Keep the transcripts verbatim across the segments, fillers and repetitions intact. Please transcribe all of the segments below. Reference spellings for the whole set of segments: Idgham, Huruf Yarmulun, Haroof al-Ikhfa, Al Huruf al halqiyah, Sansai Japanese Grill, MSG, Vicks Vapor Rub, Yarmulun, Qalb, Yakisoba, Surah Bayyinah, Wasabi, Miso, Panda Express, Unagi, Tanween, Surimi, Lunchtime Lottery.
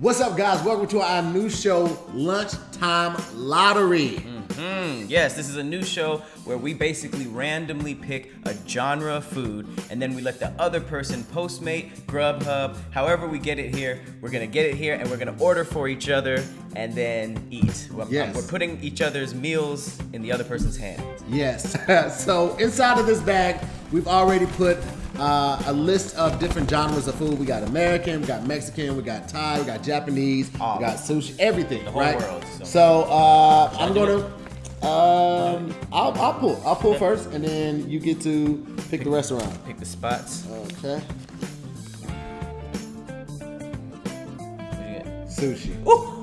What's up, guys? Welcome to our new show, Lunchtime Lottery. Mm-hmm. Yes, this is a new show where we basically randomly pick a genre of food, and then we let the other person Postmate, Grubhub, however we get it here, we're gonna get it here, and we're gonna order for each other and then eat. We're, yes. we're putting each other's meals in the other person's hands. Yes. So inside of this bag, we've already put Uh, a list of different genres of food. We got American, we got Mexican, we got Thai, we got Japanese, oh, we got sushi, everything, the whole right? world. So, so uh, I'm gonna, um, I'll, I'll pull, I'll pull first, and then you get to pick, pick the restaurant. Pick the spots. Okay. Sushi. Ooh,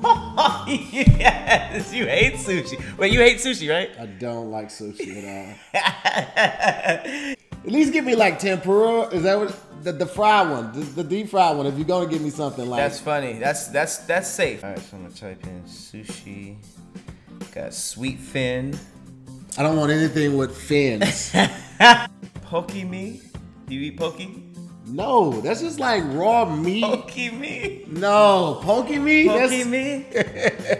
yes, you hate sushi. Wait, you hate sushi, right? I don't like sushi at all. At least give me like tempura. Is that what the, the fried one, the, the deep fried one? If you're gonna give me something like that's funny. That's that's that's safe. All right, so I'm gonna type in sushi. Got sweet fin. I don't want anything with fins. Poke me? Do you eat poke? No, that's just like raw meat. Poke me? No, poke me. Poke that's... me. All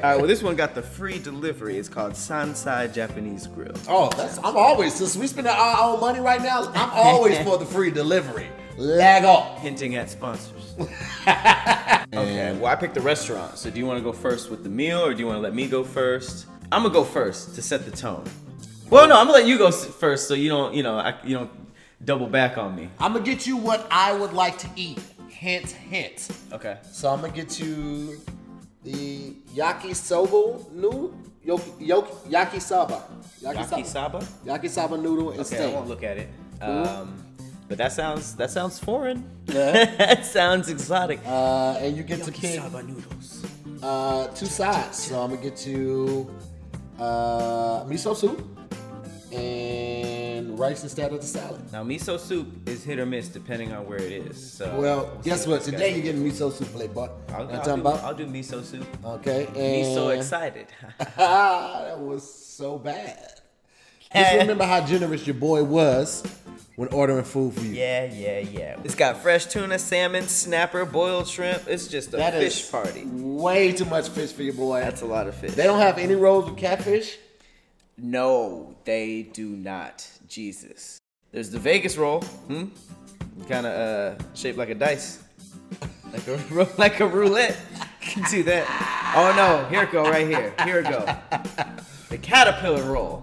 right, well this one got the free delivery. It's called Sansai Japanese Grill. Oh, that's I'm always since we spend our own money right now. I'm always for the free delivery. Lag off. Hinting at sponsors. Okay, well I picked the restaurant. So do you want to go first with the meal, or do you want to let me go first? I'm gonna go first to set the tone. Well, no, I'm gonna let you go first so you don't, you know, I, you don't. double back on me. I'm gonna get you what I would like to eat. Hint, hint. Okay. So I'm gonna get you the yakisoba noodle, yakisoba, yakisoba, yakisoba noodle and steak. Okay, I won't look at it. Cool. Um, but that sounds that sounds foreign. Yeah. That sounds exotic. Uh, and you get to pick yakisoba noodles. Uh, two sides. So I'm gonna get you uh, miso soup and rice instead of the salad. Now miso soup is hit or miss depending on where it is. So well, guess what? Today you're getting miso soup plate, boy. I'll, I'll, do, about? I'll do miso soup. Okay. And... miso excited. That was so bad. Just remember how generous your boy was when ordering food for you. Yeah, yeah, yeah. It's got fresh tuna, salmon, snapper, boiled shrimp. It's just a that fish is party. Way too much fish for your boy. That's a lot of fish. They don't have any rolls with catfish? No, they do not. Jesus. There's the Vegas roll. Hmm? Kind of uh, shaped like a dice. Like a, like a roulette. You can see that. Oh, no. Here it go right here. Here it go. The caterpillar roll.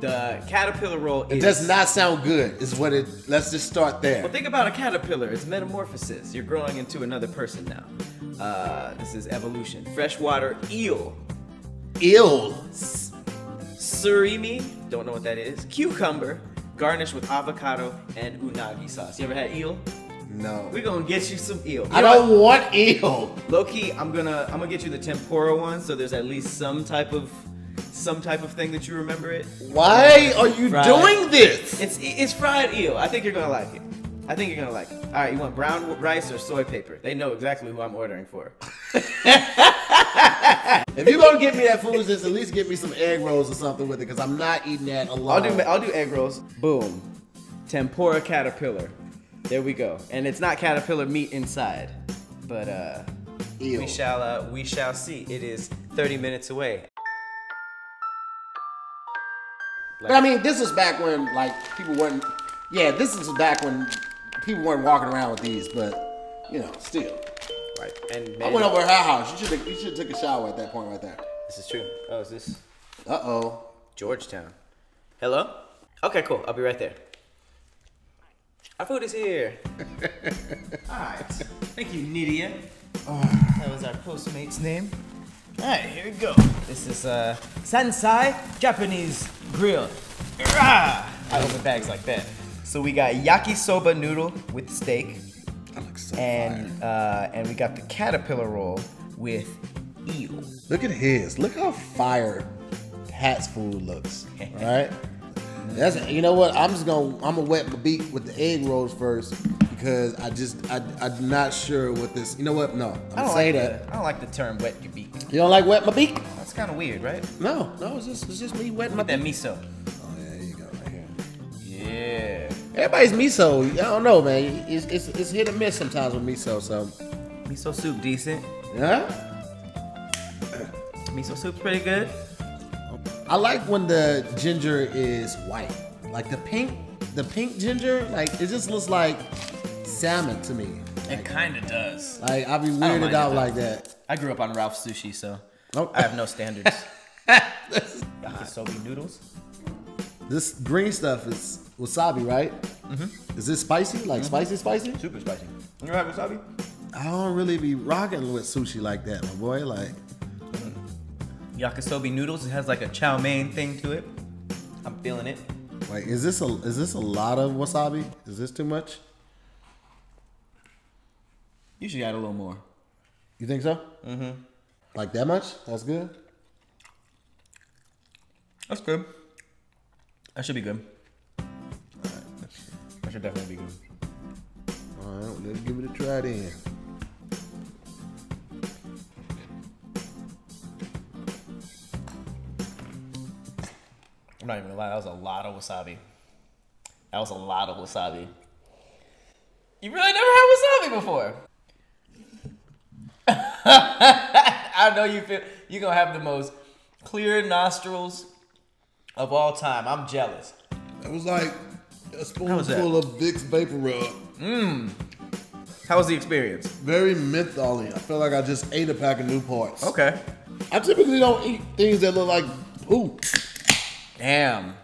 The caterpillar roll is... It does not sound good is what it... Let's just start there. Well, think about a caterpillar. It's metamorphosis. You're growing into another person now. Uh, this is evolution. Freshwater eel. Eel? Surimi, don't know what that is. Cucumber, garnished with avocado and unagi sauce. You ever had eel? No. We're gonna get you some eel. You I don't what? want eel. Low key, I'm gonna I'm gonna get you the tempura one, so there's at least some type of some type of thing that you remember it. Why are you fried. doing this? It's it's fried eel. I think you're gonna like it. I think you're gonna like it. All right, you want brown rice or soy paper? They know exactly who I'm ordering for. If you're gonna give me that foolishness, at least give me some egg rolls or something with it, because I'm not eating that alone. I'll do, I'll do egg rolls. Boom. Tempura caterpillar. There we go. And it's not caterpillar meat inside, but uh, Ew. we shall uh, we shall see. It is thirty minutes away. Like, but I mean, this was back when like people weren't. Yeah, this is back when people weren't walking around with these, but you know, still. Right. And I went over to her house. You should have, you should have took a shower at that point right there. This is true. Oh, is this? Uh-oh. Georgetown. Hello? Okay, cool. I'll be right there. Our food is here. All right. Thank you, Nidia. Oh, that was our Postmate's name. All right, here we go. This is uh, Sansai Japanese Grill. Rah! I open bags like that. So we got yakisoba noodle with steak. That looks so and uh, and we got the caterpillar roll with eel. Look at his. Look how fire Pat's food looks. All right. That's you know what? I'm just gonna I'm gonna wet my beak with the egg rolls first because I just I I'm not sure what this. You know what? No, I'm I don't say like that. The, I don't like the term wet your beak. You don't like wet my beak? That's kind of weird, right? No, no, it's just it's just me wetting my beak. With that miso. Yeah. Everybody's miso. I don't know, man. It's, it's, it's hit or miss sometimes with miso, so. Miso soup decent. Huh? Miso soup's pretty good. I like when the ginger is white. Like the pink, the pink ginger, like it just looks like salmon to me. Like, it kind of does. Like I'll be weirded out like that. I grew up on Ralph's Sushi, so nope. I have no standards. Yakisoba noodles. This green stuff is wasabi, right? Mm-hmm. Is this spicy? Like mm-hmm. spicy, spicy? Super spicy. You ever had wasabi? I don't really be rocking with sushi like that, my boy. Like mm-hmm. Yakisoba noodles. It has like a chow mein thing to it. I'm feeling it. Like, is this a is this a lot of wasabi? Is this too much? You should add a little more. You think so? Mm-hmm. Like that much? That's good? That's good. That should be good. All right. That should definitely be good. All right, let's give it a try then. I'm not even gonna lie, that was a lot of wasabi. That was a lot of wasabi. You really never had wasabi before. I know you feel you're gonna have the most clear nostrils of all time. I'm jealous. It was like a spoonful of Vicks Vapor Rub. Mmm. How was the experience? Very mentholy. I feel like I just ate a pack of Newports. Okay. I typically don't eat things that look like poo. Damn.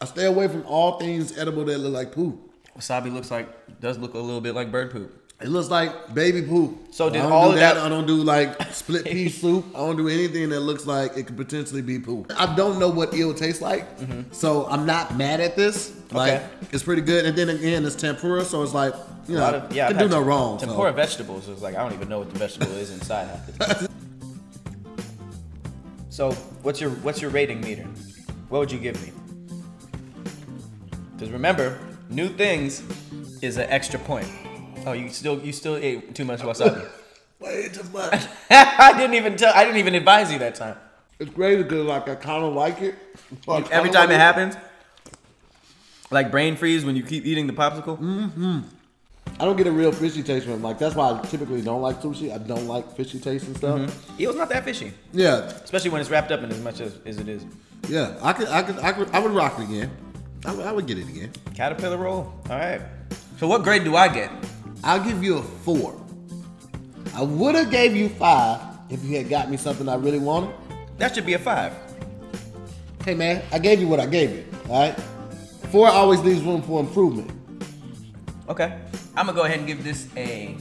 I stay away from all things edible that look like poo. Wasabi looks like does look a little bit like bird poop. It looks like baby poop. So did I don't all do of that, that? I don't do like split pea soup. I don't do anything that looks like it could potentially be poo. I don't know what eel tastes like, mm-hmm. so I'm not mad at this. Like okay. It's pretty good. And then again, it's tempura, so it's like you know, of, yeah, can do no wrong. Tempura so. Vegetables so is like I don't even know what the vegetable is inside. Half so what's your what's your rating meter? What would you give me? Because remember, new things is an extra point. Oh, you still you still ate too much wasabi. Way too much. I didn't even tell. I didn't even advise you that time. It's great because like I kind of like it. Like, every time like it happens, like brain freeze when you keep eating the popsicle. Mm-hmm. I don't get a real fishy taste from it. Like that's why I typically don't like sushi. I don't like fishy taste and stuff. Mm-hmm. Eel's not that fishy. Yeah. Especially when it's wrapped up in as much as, as it is. Yeah, I could, I could, I could, I would rock it again. I would, I would get it again. Caterpillar roll. All right. So what grade do I get? I'll give you a four. I would have gave you five if you had got me something I really wanted. That should be a five. Hey man, I gave you what I gave you, all right? Four always leaves room for improvement. Okay. I'm gonna go ahead and give this a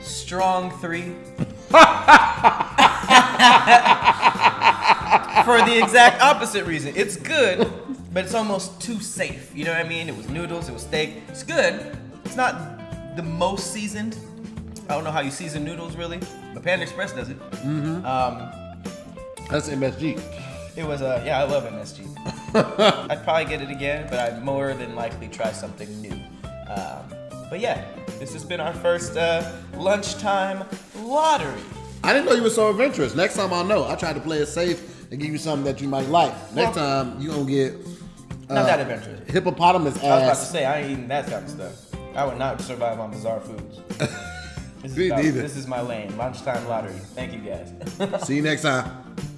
strong three. For the exact opposite reason. It's good, but it's almost too safe. You know what I mean? It was noodles, it was steak. It's good. It's not the most seasoned. I don't know how you season noodles really, but Panda Express does it. Mm-hmm. um, That's M S G. It was, uh, yeah, I love M S G. I'd probably get it again, but I'd more than likely try something new. Um, but yeah, this has been our first uh, lunchtime lottery. I didn't know you were so adventurous. Next time I'll know. I tried to play it safe and give you something that you might like. Next well, time, you're gonna get uh, not that adventurous. Hippopotamus ass. I was about to say, I ain't eating that kind of stuff. I would not survive on bizarre foods. This is, about, this is my lane. Lunchtime lottery. Thank you guys. See you next time.